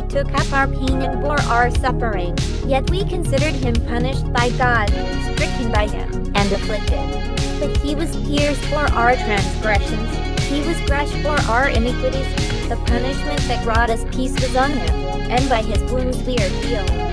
he took up our pain and bore our suffering, yet we considered him punished by God, stricken by him, and afflicted. But he was pierced for our transgressions, he was crushed for our iniquities, the punishment that brought us peace was on him, and by his wounds we are healed.